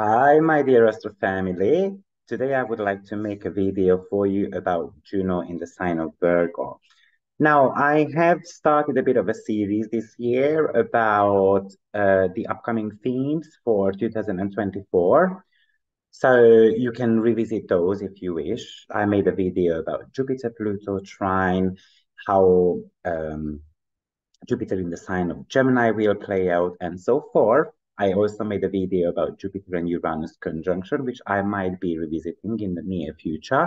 Hi, my dear Astro family. Today I would like to make a video for you about Juno in the sign of Virgo. Now, I have started a bit of a series this year about the upcoming themes for 2024. So you can revisit those if you wish. I made a video about Jupiter, Pluto, trine, how Jupiter in the sign of Gemini will play out and so forth. I also made a video about Jupiter and Uranus conjunction, which I might be revisiting in the near future.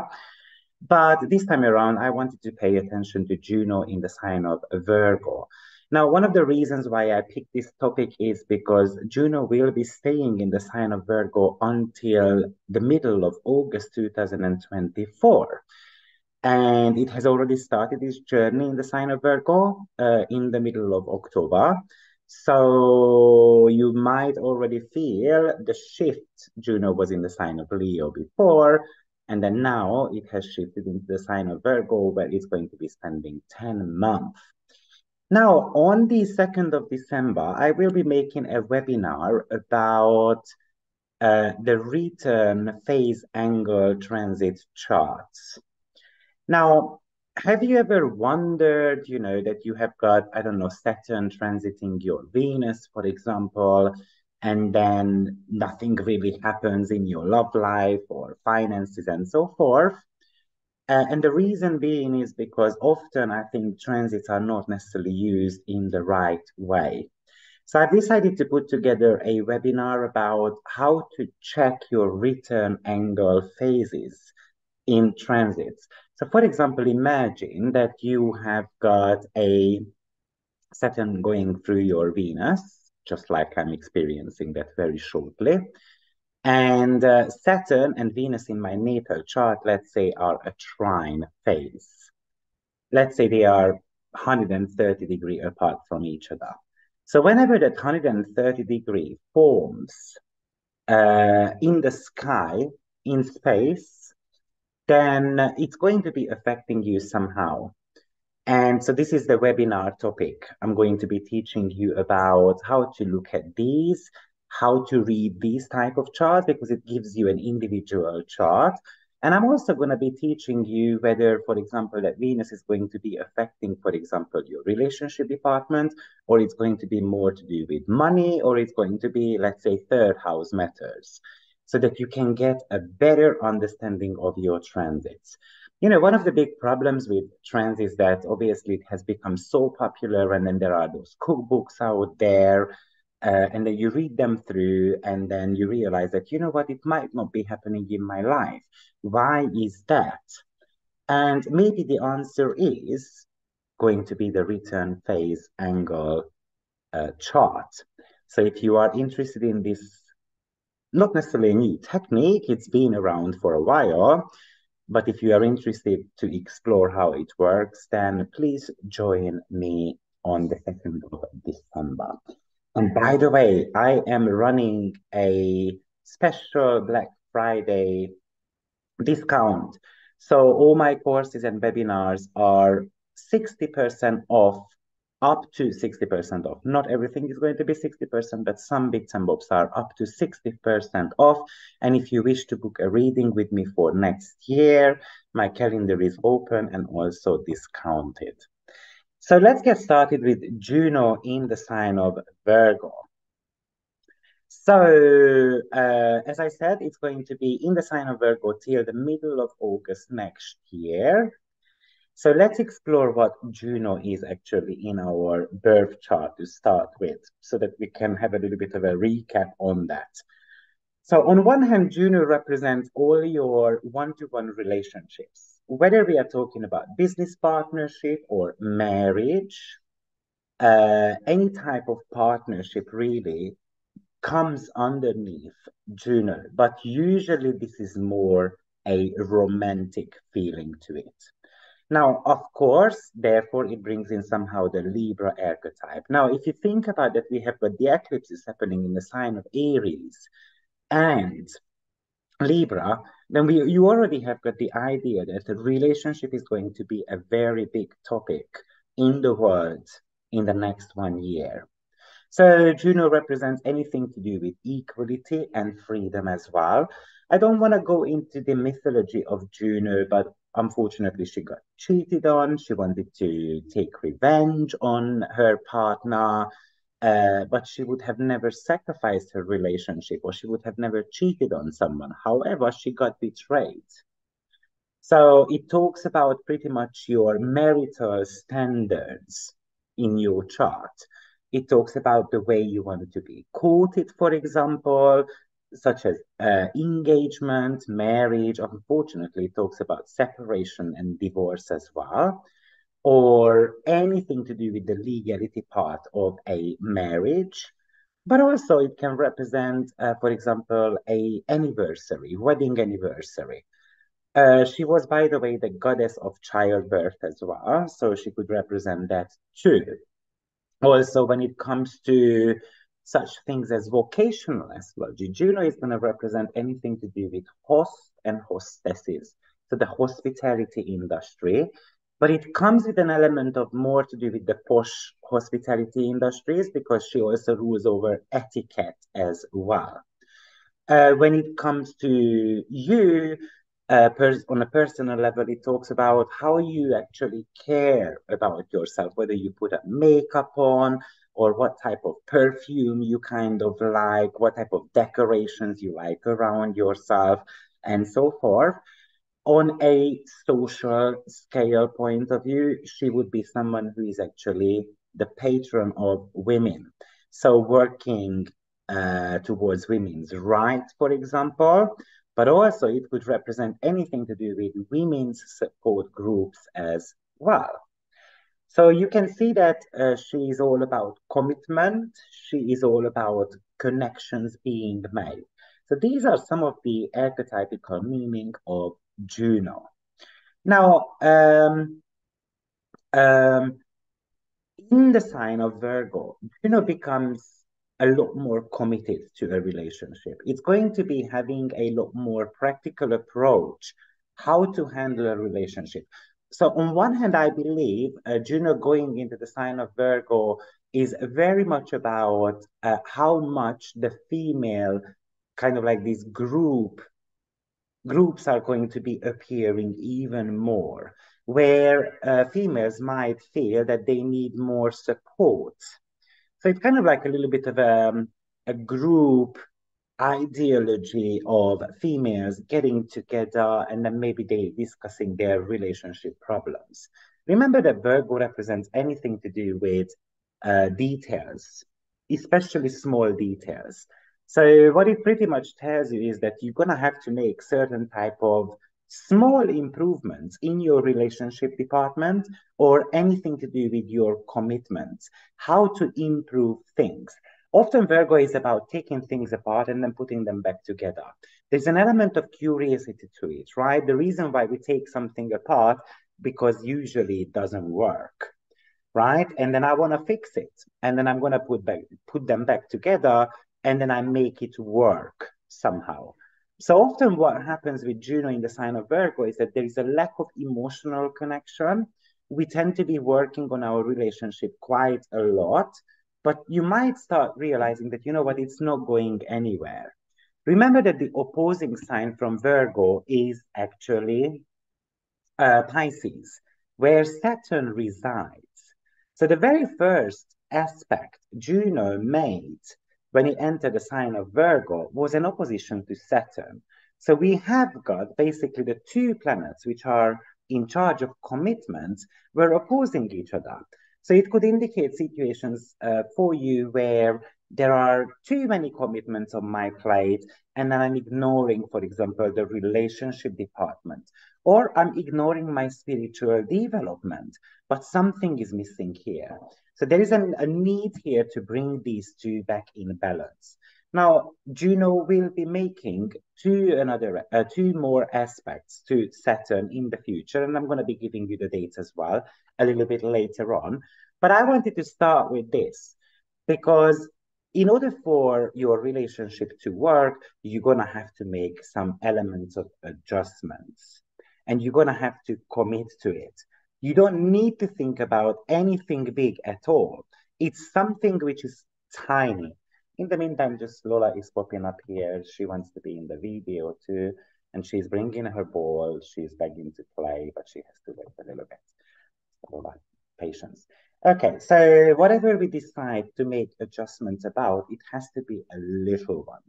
But this time around, I wanted to pay attention to Juno in the sign of Virgo. Now, one of the reasons why I picked this topic is because Juno will be staying in the sign of Virgo until the middle of August 2024. And it has already started its journey in the sign of Virgo in the middle of October. So you might already feel the shift. Juno was in the sign of Leo before, and then now it has shifted into the sign of Virgo, where it's going to be spending 10 months. Now, on the 2nd of December, I will be making a webinar about the return phase angle transit charts. Now, have you ever wondered, you know, that you have got, I don't know, Saturn transiting your Venus, for example, and then nothing really happens in your love life or finances and so forth? And the reason being is because often I think transits are not necessarily used in the right way. So I've decided to put together a webinar about how to check your return angle phases in transits. So, for example, imagine that you have got a Saturn going through your Venus, just like I'm experiencing that very shortly. And Saturn and Venus in my natal chart, let's say, are a trine phase. Let's say they are 130 degrees apart from each other. So whenever that 130 degree forms in the sky, in space, then it's going to be affecting you somehow. And so this is the webinar topic. I'm going to be teaching you about how to look at these, how to read these type of charts, because it gives you an individual chart. And I'm also going to be teaching you whether, for example, that Venus is going to be affecting, for example, your relationship department, or it's going to be more to do with money, or it's going to be, let's say, third house matters, so that you can get a better understanding of your transits. You know, one of the big problems with transits is that obviously it has become so popular, and then there are those cookbooks out there, and then you read them through, and then you realize that, you know what, it might not be happening in my life. Why is that? And maybe the answer is going to be the return phase angle chart. So if you are interested in this, not necessarily a new technique, it's been around for a while, but if you are interested to explore how it works, then please join me on the 2nd of December. And by the way, I am running a special Black Friday discount. So all my courses and webinars are 60% off, up to 60% off. Not everything is going to be 60%, but some bits and bobs are up to 60% off. And if you wish to book a reading with me for next year, my calendar is open and also discounted. So let's get started with Juno in the sign of Virgo. So, as I said, it's going to be in the sign of Virgo till the middle of August next year. So let's explore what Juno is actually in our birth chart to start with, so that we can have a little bit of a recap on that. So on one hand, Juno represents all your one-to-one relationships, whether we are talking about business partnership or marriage. Any type of partnership really comes underneath Juno, but usually this is more a romantic feeling to it. Now, of course, therefore, it brings in somehow the Libra archetype. Now, if you think about that, we have got the eclipses happening in the sign of Aries and Libra, then you already have got the idea that the relationship is going to be a very big topic in the world in the next 1 year. So Juno represents anything to do with equality and freedom as well. I don't want to go into the mythology of Juno, but unfortunately she got cheated on. She wanted to take revenge on her partner, but she would have never sacrificed her relationship, or she would have never cheated on someone. However, she got betrayed. So it talks about pretty much your marital standards in your chart. It talks about the way you want to be courted, for example, such as engagement, marriage. Unfortunately, it talks about separation and divorce as well, or anything to do with the legality part of a marriage. But also it can represent, for example, a anniversary, wedding anniversary. She was, by the way, the goddess of childbirth as well, so she could represent that too. Also, when it comes to such things as vocational astrology, Juno is going to represent anything to do with host and hostesses, so the hospitality industry. But it comes with an element of more to do with the posh hospitality industries, because she also rules over etiquette as well. When it comes to you, on a personal level, it talks about how you actually care about yourself, whether you put a makeup on, or what type of perfume you kind of like, what type of decorations you like around yourself, and so forth. On a social scale point of view, she would be someone who is actually the patron of women. So working towards women's rights, for example. But also it could represent anything to do with women's support groups as well. So you can see that she is all about commitment. She is all about connections being made. So these are some of the archetypical meaning of Juno. Now, in the sign of Virgo, Juno becomes a lot more committed to a relationship. It's going to be having a lot more practical approach, how to handle a relationship. So on one hand, I believe Juno going into the sign of Virgo is very much about how much the female, kind of like these groups are going to be appearing even more, where females might feel that they need more support. So it's kind of like a little bit of a group ideology of females getting together and then maybe they discussing their relationship problems. Remember that Virgo represents anything to do with details, especially small details. So what it pretty much tells you is that you're going to have to make certain type of small improvements in your relationship department, or anything to do with your commitments, how to improve things. Often Virgo is about taking things apart and then putting them back together. There's an element of curiosity to it, right? The reason why we take something apart, because usually it doesn't work, right? And then I want to fix it. And then I'm going to put them back together, and then I make it work somehow. So often what happens with Juno in the sign of Virgo is that there is a lack of emotional connection. We tend to be working on our relationship quite a lot, but you might start realizing that, you know what, it's not going anywhere. Remember that the opposing sign from Virgo is actually Pisces, where Saturn resides. So the very first aspect Juno made when he entered the sign of Virgo was an opposition to Saturn. So we have got basically the two planets which are in charge of commitments were opposing each other. So it could indicate situations for you where there are too many commitments on my plate, and then I'm ignoring, for example, the relationship department, or I'm ignoring my spiritual development, but something is missing here. So there is a need here to bring these two back in balance. Now, Juno will be making two more aspects to Saturn in the future, and I'm going to be giving you the dates as well a little bit later on. But I wanted to start with this, because in order for your relationship to work, you're going to have to make some elements of adjustments, and you're going to have to commit to it. You don't need to think about anything big at all. It's something which is tiny. In the meantime, just Lola is popping up here. She wants to be in the video too. And she's bringing her ball. She's begging to play, but she has to wait a little bit. Lola, patience. Okay, so whatever we decide to make adjustments about, it has to be a little one.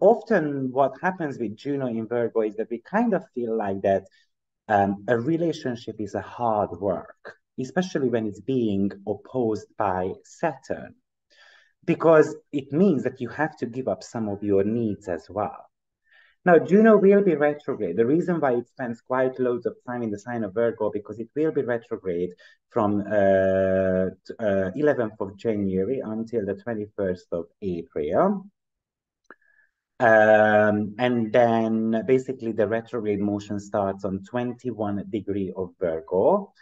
Often what happens with Juno in Virgo is that we kind of feel like that a relationship is a hard work, especially when it's being opposed by Saturn, because it means that you have to give up some of your needs as well. Now, Juno will be retrograde. The reason why it spends quite loads of time in the sign of Virgo, because it will be retrograde from 11th of January until the 21st of April. And then basically the retrograde motion starts on 21 degree of Virgo,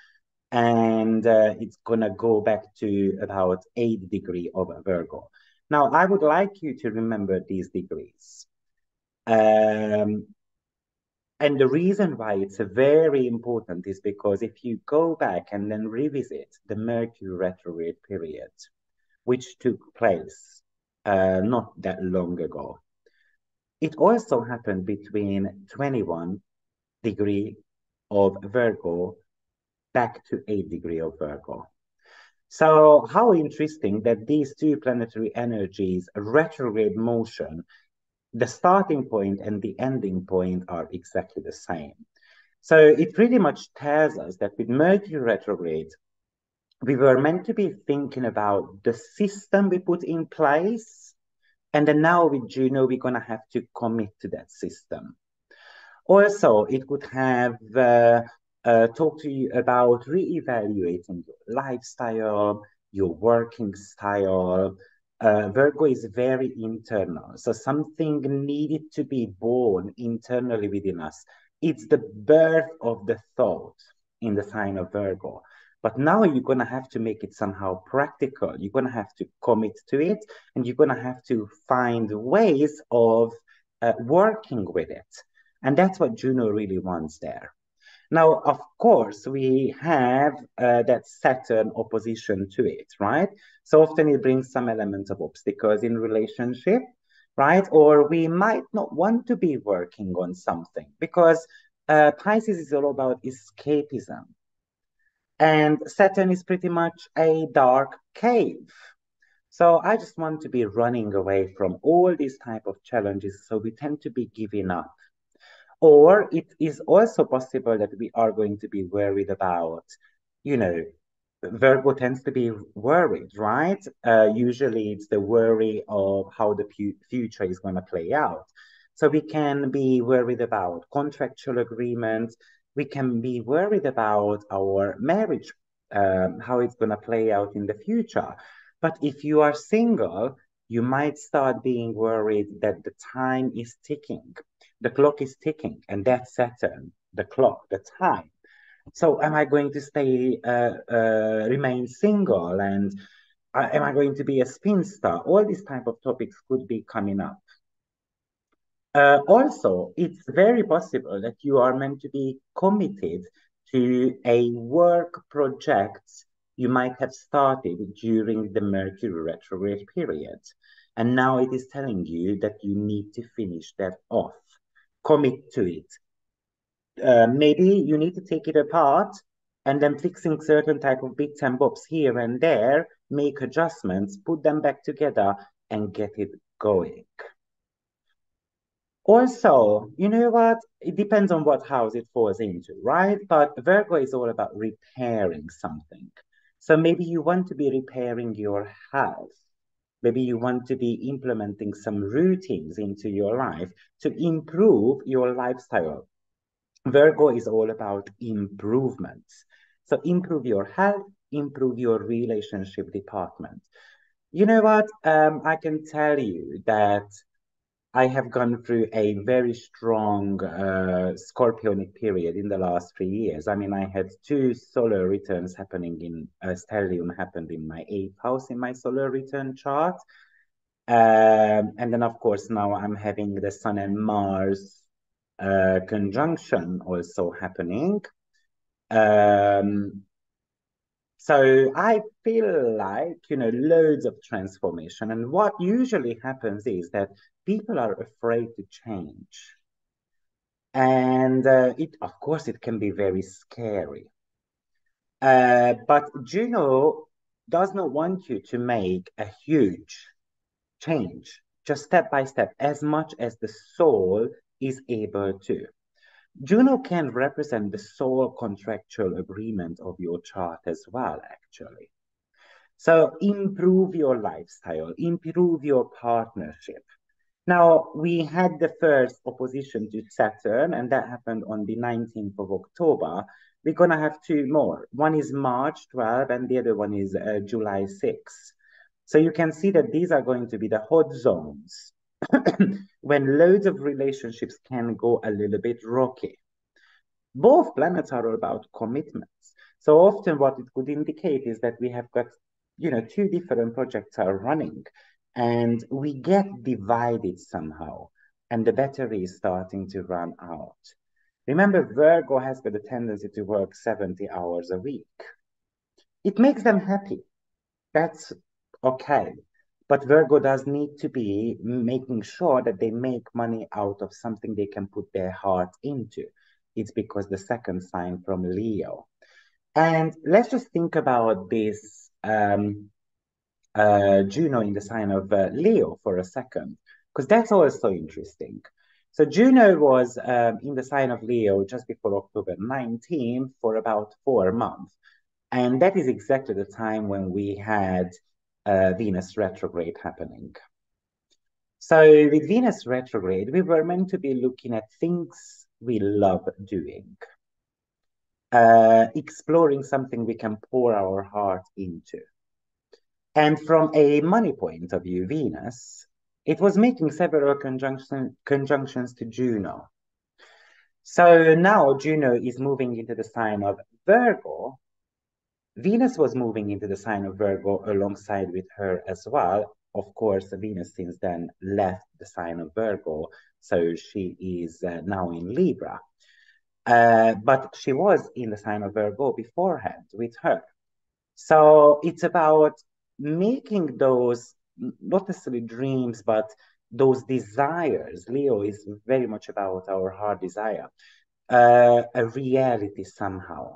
and it's gonna go back to about 8 degree of Virgo. Now, I would like you to remember these degrees. And the reason why it's very important is because if you go back and then revisit the Mercury retrograde period, which took place not that long ago, it also happened between 21 degree of Virgo back to 8 degree of Virgo. So how interesting that these two planetary energies, retrograde motion, the starting point and the ending point are exactly the same. So it pretty much tells us that with Mercury retrograde, we were meant to be thinking about the system we put in place, and then now with Juno, we're going to have to commit to that system. Also, it could have talked to you about reevaluating your lifestyle, your working style. Virgo is very internal, so something needed to be born internally within us. It's the birth of the thought in the sign of Virgo. But now you're going to have to make it somehow practical. You're going to have to commit to it, and you're going to have to find ways of working with it. And that's what Juno really wants there. Now, of course, we have that Saturn opposition to it, right? So often it brings some element of obstacles in relationship, right? Or we might not want to be working on something, because Pisces is all about escapism. And Saturn is pretty much a dark cave. So I just want to be running away from all these type of challenges, so we tend to be giving up. Or it is also possible that we are going to be worried about, you know, Virgo tends to be worried, right? Usually it's the worry of how the future is going to play out. So we can be worried about contractual agreements. We can be worried about our marriage, how it's going to play out in the future. But if you are single, you might start being worried that the time is ticking. The clock is ticking, and that's Saturn, the clock, the time. So am I going to stay, remain single, and am I going to be a spinster? All these type of topics could be coming up. Also, it's very possible that you are meant to be committed to a work project you might have started during the Mercury retrograde period. And now it is telling you that you need to finish that off. Commit to it. Maybe you need to take it apart and then fixing certain type of bits and bobs here and there, make adjustments, put them back together and get it going. Also, you know what? It depends on what house it falls into, right? But Virgo is all about repairing something. So maybe you want to be repairing your house. Maybe you want to be implementing some routines into your life to improve your lifestyle. Virgo is all about improvements. So improve your health, improve your relationship department. You know what? I can tell you that I have gone through a very strong Scorpionic period in the last 3 years. I mean, I had 2 solar returns happening in, stellium happened in my 8th house in my solar return chart. And then, of course, now I'm having the Sun and Mars conjunction also happening. So I feel like, loads of transformation. And what usually happens is that people are afraid to change. And of course, it can be very scary. But Juno does not want you to make a huge change, just step by step, as much as the soul is able to. Juno can represent the soul contractual agreement of your chart as well, actually. So improve your lifestyle, improve your partnership. Now, we had the first opposition to Saturn, and that happened on the 19th of October. We're going to have two more. One is March 12, and the other one is July 6. So you can see that these are going to be the hot zones when loads of relationships can go a little bit rocky. Both planets are about commitments. So often what it could indicate is that we have got, two different projects are running, and we get divided somehow, and the battery is starting to run out. Remember, Virgo has got a tendency to work 70 hours a week. It makes them happy. That's okay. But Virgo does need to be making sure that they make money out of something they can put their heart into. It's because the second sign from Leo. And let's just think about this Juno in the sign of Leo for a second, because that's also interesting. So Juno was in the sign of Leo just before October 19th for about 4 months. And that is exactly the time when we had Venus retrograde happening. So with Venus retrograde, we were meant to be looking at things we love doing, exploring something we can pour our heart into. And from a money point of view, Venus, it was making several conjunctions to Juno. So now Juno is moving into the sign of Virgo. Venus was moving into the sign of Virgo alongside with her as well. Of course, Venus since then left the sign of Virgo, so she is now in Libra. But she was in the sign of Virgo beforehand with her. So it's about making those, not necessarily dreams, but those desires. Leo is very much about our heart desire, a reality somehow.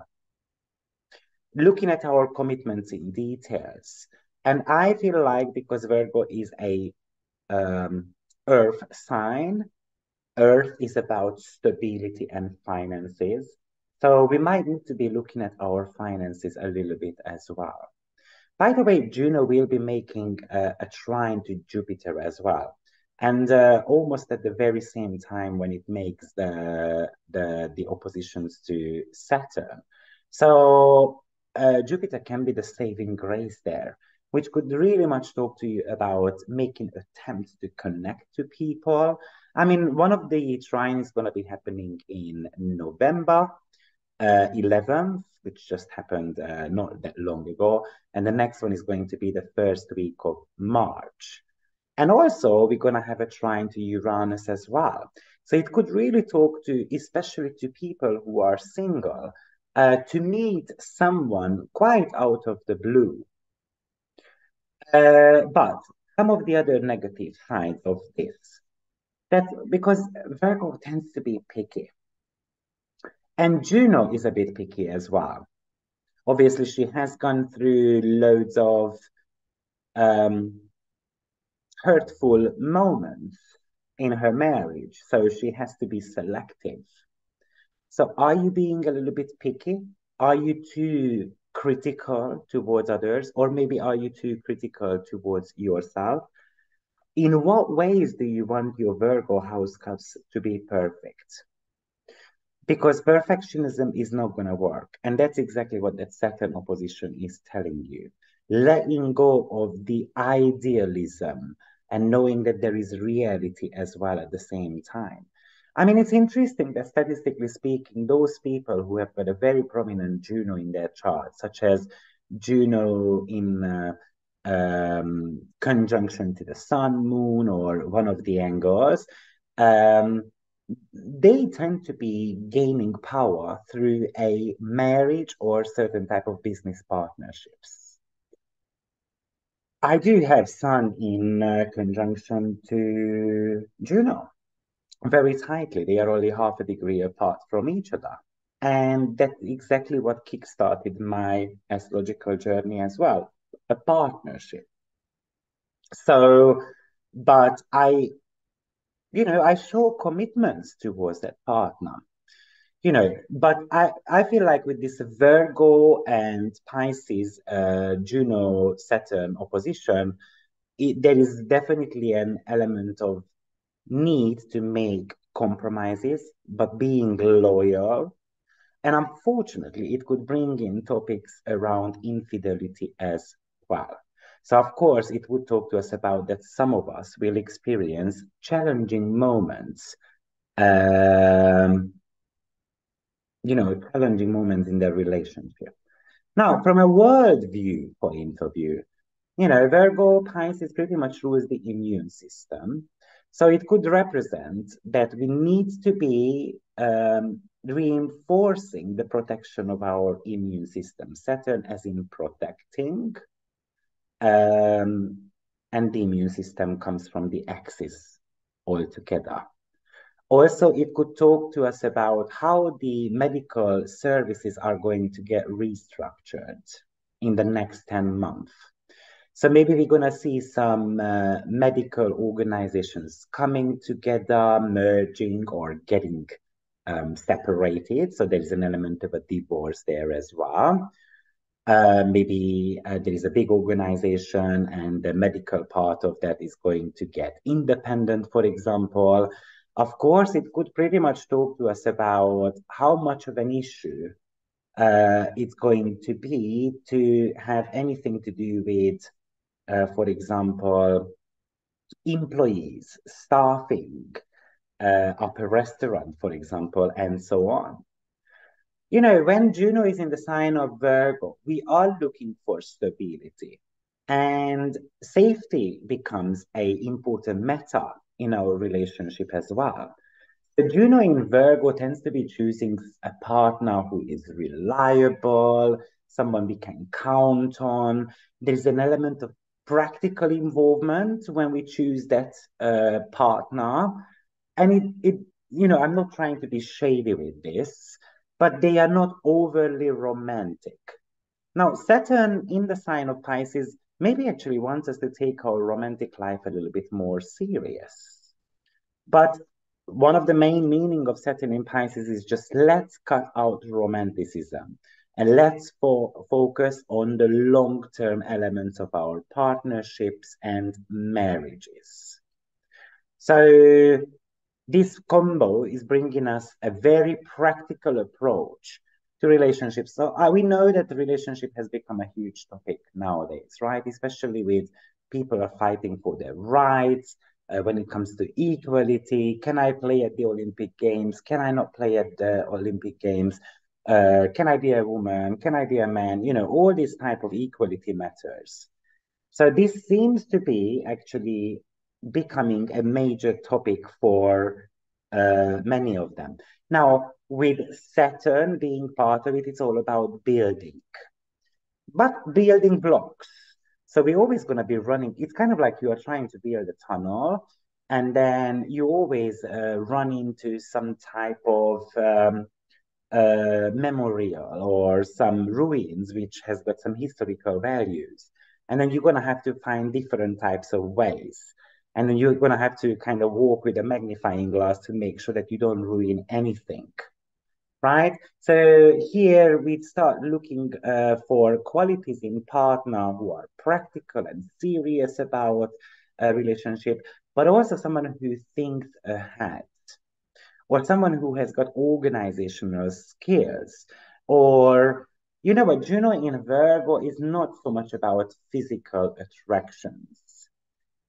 Looking at our commitments in details. And I feel like because Virgo is a earth sign, earth is about stability and finances. So we might need to be looking at our finances a little bit as well. By the way, Juno will be making a trine to Jupiter as well. And almost at the very same time when it makes the oppositions to Saturn. So Jupiter can be the saving grace there, which could really much talk to you about making attempts to connect to people. I mean, one of the trines is going to be happening in November 11th, which just happened not that long ago. And the next one is going to be the first week of March. And also, we're going to have a trine to Uranus as well. So it could really talk to, especially to people who are single, to meet someone quite out of the blue. But some of the other negative sides of this, that because Virgo tends to be picky. And Juno is a bit picky as well. Obviously, she has gone through loads of hurtful moments in her marriage, so she has to be selective. So are you being a little bit picky? Are you too critical towards others? Or maybe are you too critical towards yourself? In what ways do you want your Virgo house cups to be perfect? Because perfectionism is not going to work. And that's exactly what that Saturn opposition is telling you. Letting go of the idealism and knowing that there is reality as well at the same time. I mean, it's interesting that statistically speaking, those people who have got a very prominent Juno in their chart, such as Juno in conjunction to the sun, moon, or one of the angles, they tend to be gaining power through a marriage or certain type of business partnerships. I do have Sun in conjunction to Juno very tightly. They are only half a degree apart from each other. And that's exactly what kickstarted my astrological journey as well, a partnership. So, but I show commitments towards that partner, but I feel like with this Virgo and Pisces, Juno, Saturn opposition, there is definitely an element of need to make compromises, but being loyal. And unfortunately, it could bring in topics around infidelity as well. So, of course, it would talk to us about that some of us will experience challenging moments, in their relationship. Now, from a worldview point of view, Virgo, Pisces pretty much rules the immune system. So it could represent that we need to be reinforcing the protection of our immune system. Saturn as in protecting. And the immune system comes from the axis altogether. Also, it could talk to us about how the medical services are going to get restructured in the next 10 months. So maybe we're going to see some medical organizations coming together, merging or getting separated. So there's an element of a divorce there as well. Maybe there is a big organization and the medical part of that is going to get independent, for example. Of course, it could pretty much talk to us about how much of an issue it's going to be to have anything to do with, for example, employees, staffing, up a restaurant, for example, and so on. When Juno is in the sign of Virgo, we are looking for stability, and safety becomes an important matter in our relationship as well. The Juno in Virgo tends to be choosing a partner who is reliable, someone we can count on. There's an element of practical involvement when we choose that partner. And I'm not trying to be shady with this, but they are not overly romantic. Now, Saturn in the sign of Pisces maybe actually wants us to take our romantic life a little bit more serious. But one of the main meaning of Saturn in Pisces is just let's cut out romanticism and let's focus on the long-term elements of our partnerships and marriages. So this combo is bringing us a very practical approach to relationships. So we know that the relationship has become a huge topic nowadays, right? Especially with people are fighting for their rights when it comes to equality. Can I play at the Olympic Games? Can I not play at the Olympic Games? Can I be a woman? Can I be a man? All these type of equality matters. So this seems to be actually becoming a major topic for many of them. Now, with Saturn being part of it, it's all about building. But building blocks. So we're always going to be running. It's kind of like you are trying to build a tunnel, and then you always run into some type of memorial or some ruins, which has got some historical values. And then you're going to have to find different types of ways. And then you're going to have to kind of walk with a magnifying glass to make sure that you don't ruin anything, right? So here we start looking for qualities in partner who are practical and serious about a relationship, but also someone who thinks ahead, or someone who has got organizational skills, or, Juno in Virgo is not so much about physical attractions.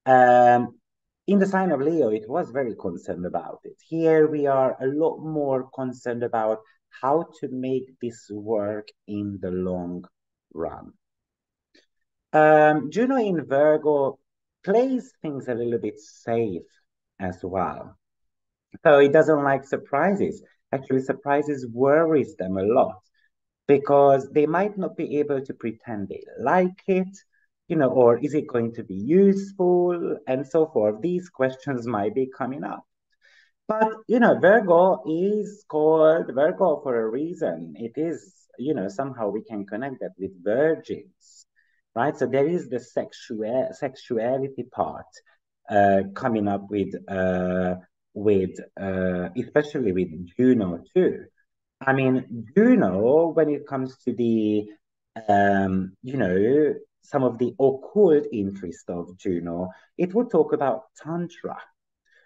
In the sign of Leo, it was very concerned about it. Here we are a lot more concerned about how to make this work in the long run. Juno in Virgo plays things a little bit safe as well. So he doesn't like surprises. Actually, surprises worries them a lot because they might not be able to pretend they like it, you know, or is it going to be useful and so forth. These questions might be coming up. But, you know, Virgo is called Virgo for a reason. It is, you know, somehow we can connect that with virgins, right? So there is the sexuality part coming up with especially with Juno too. I mean, Juno, when it comes to the, you know, some of the occult interest of Juno, it would talk about Tantra.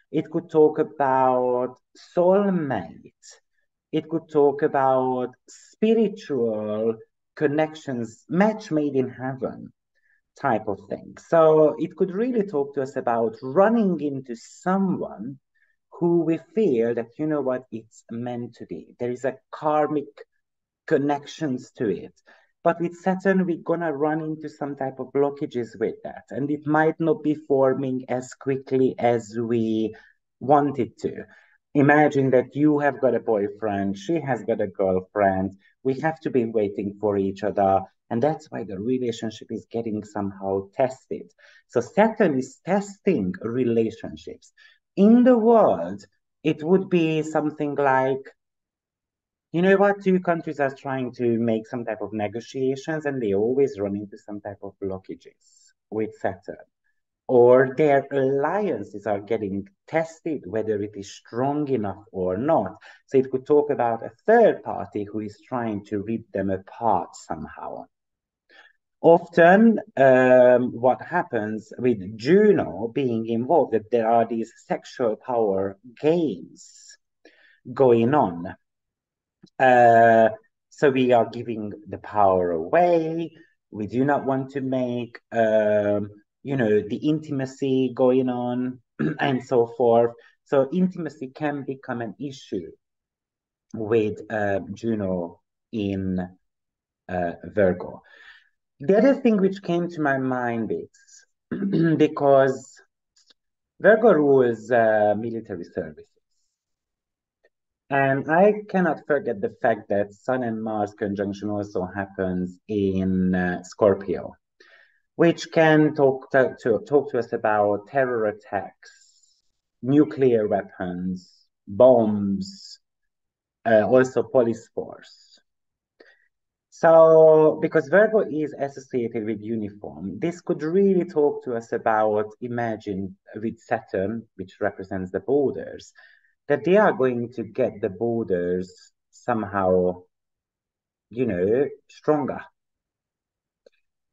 It could talk about soulmate. It could talk about spiritual connections, match made in heaven type of thing. So it could really talk to us about running into someone who we feel that, you know what, it's meant to be. There is a karmic connections to it. But with Saturn, we're going to run into some type of blockages with that. And it might not be forming as quickly as we want it to. Imagine that you have got a boyfriend, she has got a girlfriend. We have to be waiting for each other. And that's why the relationship is getting somehow tested. So Saturn is testing relationships. In the world, it would be something like, you know what, two countries are trying to make some type of negotiations and they always run into some type of blockages with Saturn. Or their alliances are getting tested, whether it is strong enough or not. So it could talk about a third party who is trying to rip them apart somehow. Often, what happens with Juno being involved, that there are these sexual power games going on. So we are giving the power away. We do not want to make, you know, the intimacy going on and so forth. So intimacy can become an issue with Juno in Virgo. The other thing which came to my mind is because Virgo rules military services. And I cannot forget the fact that Sun and Mars conjunction also happens in Scorpio, which can talk to us about terror attacks, nuclear weapons, bombs, also police force. So, because Virgo is associated with uniform, this could really talk to us about, imagine with Saturn, which represents the borders, that they are going to get the borders somehow, you know, stronger.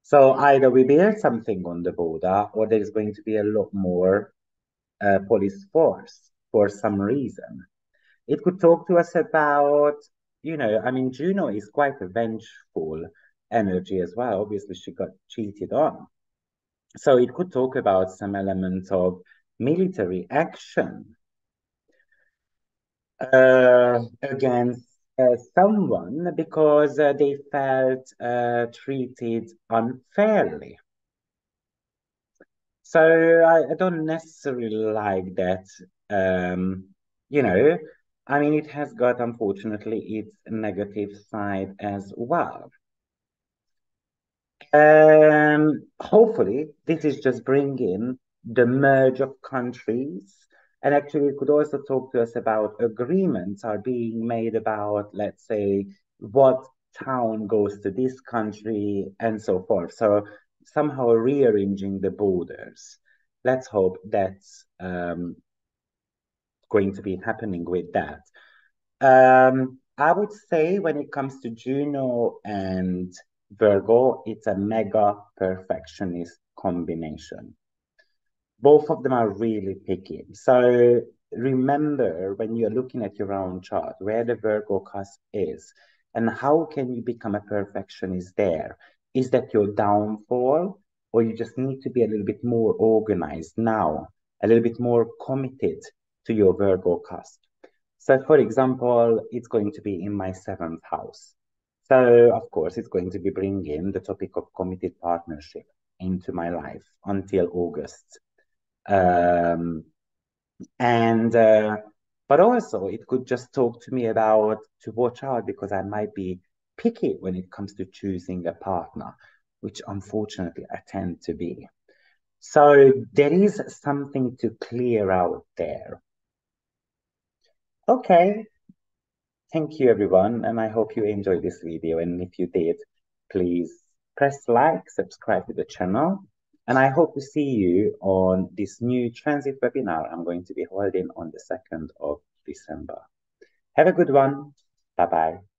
So either we build something on the border or there is going to be a lot more police force for some reason. It could talk to us about, you know, I mean, Juno is quite a vengeful energy as well. Obviously, she got cheated on. So it could talk about some elements of military action against someone because they felt treated unfairly. So I don't necessarily like that, you know, I mean, it has got, unfortunately, its negative side as well. Hopefully, this is just bringing the merge of countries. And actually, it could also talk to us about agreements are being made about, let's say, what town goes to this country and so forth. So somehow rearranging the borders. Let's hope that's going to be happening with that. I would say when it comes to Juno and Virgo, it's a mega perfectionist combination. Both of them are really picky. So remember when you're looking at your own chart, where the Virgo cusp is and how can you become a perfectionist there? Is that your downfall or you just need to be a little bit more organized now, a little bit more committed to your Virgo cusp? So for example, it's going to be in my 7th house. So of course, it's going to be bringing the topic of committed partnership into my life until August. And But also it could just talk to me about to watch out because I might be picky when it comes to choosing a partner, which unfortunately I tend to be. So there is something to clear out there. Okay. Thank you, everyone. And I hope you enjoyed this video. And if you did, please press like, subscribe to the channel. And I hope to see you on this new transit webinar I'm going to be holding on the 2nd of December. Have a good one. Bye-bye.